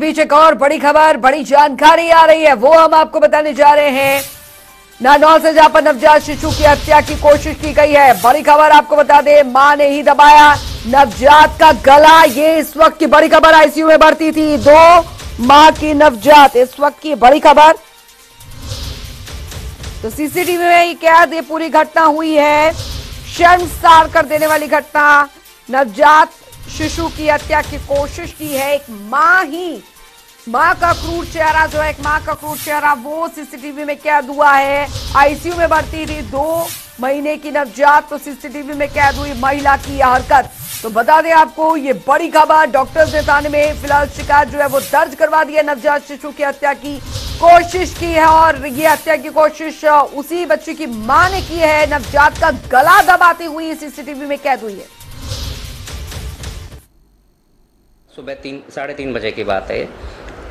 बीच एक और बड़ी खबर, बड़ी जानकारी आ रही है, वो हम आपको बताने जा रहे हैं। नानौर से जहां पर नवजात शिशु की हत्या की कोशिश की गई है, बड़ी खबर आपको बता दें, मां ने ही दबाया नवजात का गला। ये इस वक्त की बड़ी खबर। आईसीयू में भर्ती थी दो मां की नवजात, इस वक्त की बड़ी खबर। तो सीसीटीवी में ये कैद, ये पूरी घटना हुई है, शर्मसार कर देने वाली घटना। नवजात शिशु की हत्या की कोशिश की है एक मां ही, मां का क्रूर चेहरा जो है, एक मां का क्रूर चेहरा वो सीसीटीवी में कैद हुआ है। आईसीयू में भर्ती थी 2 महीने की नवजात, तो सीसीटीवी में कैद हुई महिला की यह हरकत। तो बता दें आपको ये बड़ी खबर, डॉक्टर्स ने थाने में फिलहाल शिकायत जो है वो दर्ज करवा दी है। नवजात शिशु की हत्या की कोशिश की है और ये हत्या की कोशिश उसी बच्चे की मां ने की है, नवजात का गला दबाती हुई सीसीटीवी में कैद हुई है। सुबह 3:30 बजे की बात है,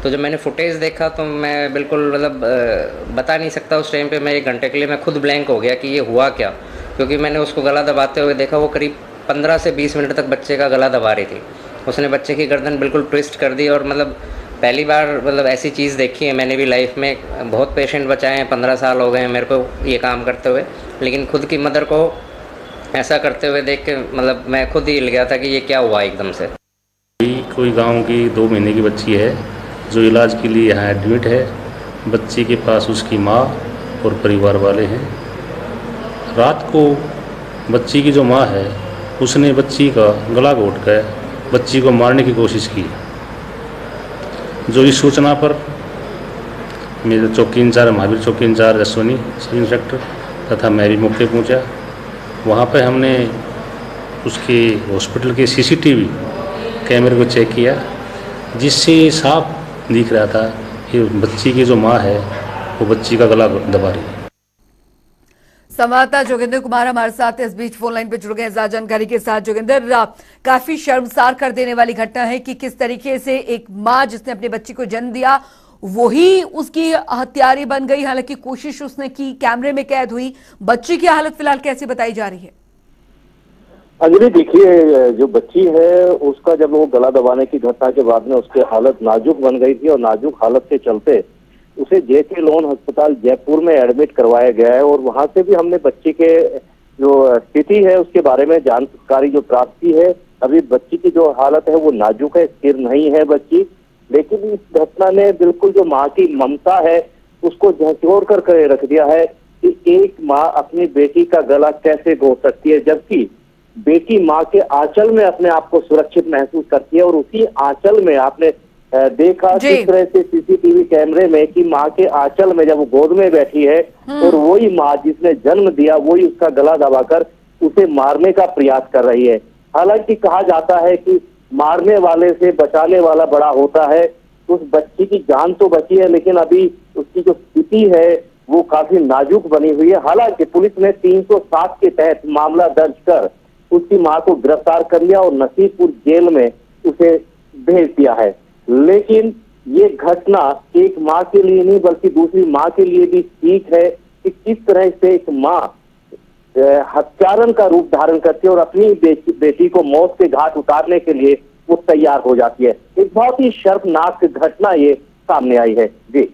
तो जब मैंने फुटेज देखा तो मैं बिल्कुल मतलब बता नहीं सकता उस टाइम पे। मैं 1 घंटे के लिए मैं खुद ब्लैंक हो गया कि ये हुआ क्या, क्योंकि मैंने उसको गला दबाते हुए देखा। वो करीब 15 से 20 मिनट तक बच्चे का गला दबा रही थी। उसने बच्चे की गर्दन बिल्कुल ट्विस्ट कर दी और मतलब पहली बार मतलब ऐसी चीज़ देखी है मैंने भी लाइफ में। बहुत पेशेंट बचाए हैं, 15 साल हो गए हैं मेरे को ये काम करते हुए, लेकिन खुद की मदर को ऐसा करते हुए देख के मतलब मैं खुद ही हिल गया था कि ये क्या हुआ एकदम से। कोई गाँव की 2 महीने की बच्ची है जो इलाज के लिए यहाँ एडमिट है। बच्चे के पास उसकी माँ और परिवार वाले हैं। रात को बच्ची की जो माँ है उसने बच्ची का गला घोंट कर बच्ची को मारने की कोशिश की। जो इस सूचना पर मेरे चौकी इंचार्ज महावीर, चौकी इंचार्ज अश्विनी सब इंस्पेक्टर तथा मैं भी मौके पहुँचा। वहाँ पर हमने उसके हॉस्पिटल के CCTV कैमरे को चेक किया, जिससे साफ दिख रहा था कि बच्ची की जो मां है वो बच्ची का गला दबा रही है। संवाददाता जोगेंद्र कुमार हमारे साथ इस बीच फोन लाइन पे जुड़ गए ज्यादा जानकारी के साथ। जोगेंद्र, काफी शर्मसार कर देने वाली घटना है कि किस तरीके से एक मां जिसने अपने बच्ची को जन्म दिया वही उसकी हत्यारी बन गई। हालांकि कोशिश उसने की, कैमरे में कैद हुई। बच्ची की हालत फिलहाल कैसी बताई जा रही है? अजय देखिए, जो बच्ची है उसका जब वो गला दबाने की घटना के बाद में उसकी हालत नाजुक बन गई थी और नाजुक हालत से चलते उसे JK लोन अस्पताल जयपुर में एडमिट करवाया गया है। और वहां से भी हमने बच्ची के जो स्थिति है उसके बारे में जानकारी जो प्राप्त की है। अभी बच्ची की जो हालत है वो नाजुक है, स्थिर नहीं है बच्ची। लेकिन इस घटना ने बिल्कुल जो माँ की ममता है उसको झकझोर कर रख दिया है कि एक माँ अपनी बेटी का गला कैसे घोंट सकती है, जबकि बेटी माँ के आंचल में अपने आप को सुरक्षित महसूस करती है। और उसी आंचल में आपने देखा किस तरह से CCTV कैमरे में कि माँ के आंचल में जब वो गोद में बैठी है और वही माँ जिसने जन्म दिया वही उसका गला दबाकर उसे मारने का प्रयास कर रही है। हालांकि कहा जाता है कि मारने वाले से बचाने वाला बड़ा होता है। उस बच्ची की जान तो बची है, लेकिन अभी उसकी जो स्थिति है वो काफी नाजुक बनी हुई है। हालांकि पुलिस ने 307 के तहत मामला दर्ज कर उसकी मां को गिरफ्तार कर लिया और नसीपुर जेल में उसे भेज दिया है। लेकिन ये घटना एक मां के लिए नहीं बल्कि दूसरी मां के लिए भी सीख है कि किस तरह से एक मां हत्यारन का रूप धारण करती है और अपनी बेटी को मौत के घाट उतारने के लिए वो तैयार हो जाती है। एक बहुत ही शर्मनाक घटना ये सामने आई है। जी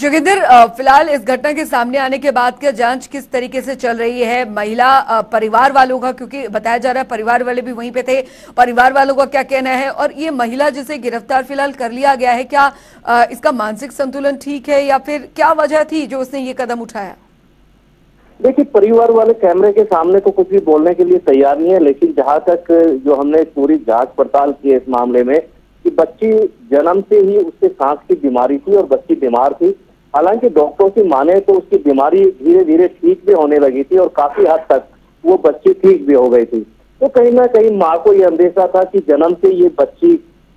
जोगेंद्र, फिलहाल इस घटना के सामने आने के बाद क्या जांच किस तरीके से चल रही है? महिला परिवार वालों का, क्योंकि बताया जा रहा है परिवार वाले भी वहीं पे थे, परिवार वालों का क्या कहना है? और ये महिला जिसे गिरफ्तार फिलहाल कर लिया गया है, क्या इसका मानसिक संतुलन ठीक है या फिर क्या वजह थी जो उसने ये कदम उठाया? देखिए, परिवार वाले कैमरे के सामने तो कुछ भी बोलने के लिए तैयार नहीं है, लेकिन जहाँ तक जो हमने पूरी जाँच पड़ताल की है इस मामले में कि बच्ची जन्म से ही उसके सांस की बीमारी थी और बच्ची बीमार थी। हालांकि डॉक्टरों की माने तो उसकी बीमारी धीरे धीरे ठीक भी होने लगी थी और काफी हद तक वो बच्ची ठीक भी हो गई थी। तो कहीं ना कहीं माँ को ये अंदेशा था कि जन्म से ये बच्ची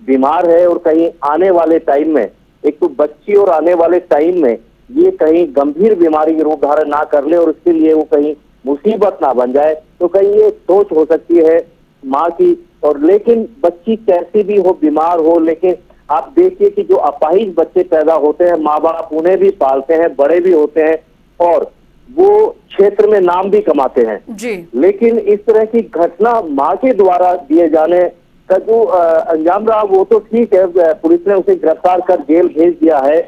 बीमार है और कहीं आने वाले टाइम में, एक तो बच्ची और आने वाले टाइम में ये कहीं गंभीर बीमारी रूप धारण ना कर ले और उसके लिए वो कहीं मुसीबत ना बन जाए, तो कहीं ये सोच हो सकती है माँ की। और लेकिन बच्ची कैसी भी हो, बीमार हो, लेकिन आप देखिए कि जो अपाहिज बच्चे पैदा होते हैं माँ बाप उन्हें भी पालते हैं, बड़े भी होते हैं और वो क्षेत्र में नाम भी कमाते हैं। लेकिन इस तरह की घटना माँ के द्वारा दिए जाने का जो अंजाम रहा वो तो ठीक है, पुलिस ने उसे गिरफ्तार कर जेल भेज दिया है।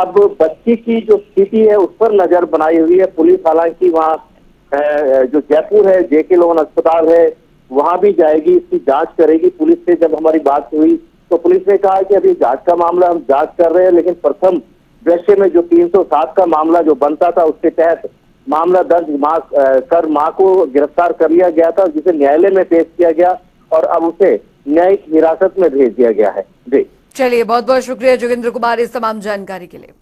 अब बच्ची की जो स्थिति है उस पर नजर बनाई हुई है पुलिस। हालांकि वहाँ जो जयपुर है जे के लोन अस्पताल है वहाँ भी जाएगी, इसकी जांच करेगी पुलिस से। जब हमारी बात हुई तो पुलिस ने कहा कि अभी जांच का मामला हम जांच कर रहे हैं, लेकिन प्रथम दृश्य में जो 307 का मामला जो बनता था उसके तहत मामला दर्ज कर मां को गिरफ्तार कर लिया गया था, जिसे न्यायालय में पेश किया गया और अब उसे न्यायिक हिरासत में भेज दिया गया है। जी चलिए, बहुत बहुत शुक्रिया जोगेंद्र कुमार इस तमाम जानकारी के लिए।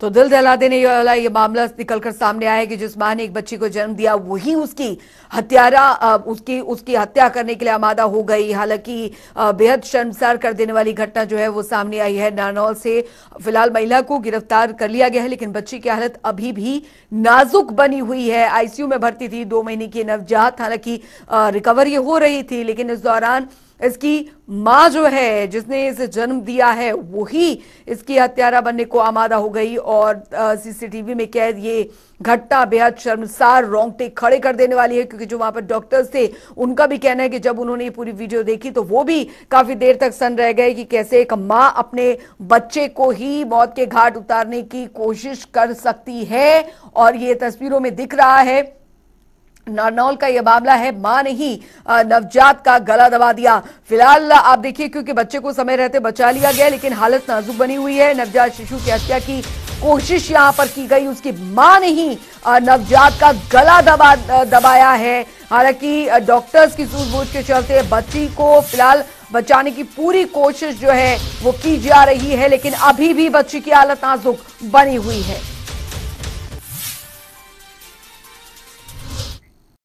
तो दिल दहला देने वाला ये मामला निकलकर सामने आया है कि जिस मां ने एक बच्ची को जन्म दिया वही उसकी हत्यारा उसकी हत्या करने के लिए आमादा हो गई। हालांकि बेहद शर्मसार कर देने वाली घटना जो है वो सामने आई है। नानौल से फिलहाल महिला को गिरफ्तार कर लिया गया है, लेकिन बच्ची की हालत अभी भी नाजुक बनी हुई है। आईसीयू में भर्ती थी, 2 महीने की नवजात, हालांकि रिकवरी हो रही थी, लेकिन इस दौरान इसकी मां जो है जिसने इसे जन्म दिया है वही इसकी हत्यारा बनने को आमादा हो गई। और सीसीटीवी में कैद ये घटना बेहद शर्मसार रोंगटे खड़े कर देने वाली है, क्योंकि जो वहां पर डॉक्टर्स थे उनका भी कहना है कि जब उन्होंने ये पूरी वीडियो देखी तो वो भी काफी देर तक सन रह गए कि कैसे एक मां अपने बच्चे को ही मौत के घाट उतारने की कोशिश कर सकती है। और ये तस्वीरों में दिख रहा है नानौल का यह मामला है, मां ने ही नवजात का गला दबा दिया। फिलहाल आप देखिए, क्योंकि बच्चे को समय रहते बचा लिया गया, लेकिन हालत नाजुक बनी हुई है। नवजात शिशु की हत्या की कोशिश यहां पर की गई, उसकी मां ने ही नवजात का गला दबाया है। हालांकि डॉक्टर्स की सूझबूझ के चलते बच्ची को फिलहाल बचाने की पूरी कोशिश जो है वो की जा रही है, लेकिन अभी भी बच्ची की हालत नाजुक बनी हुई है।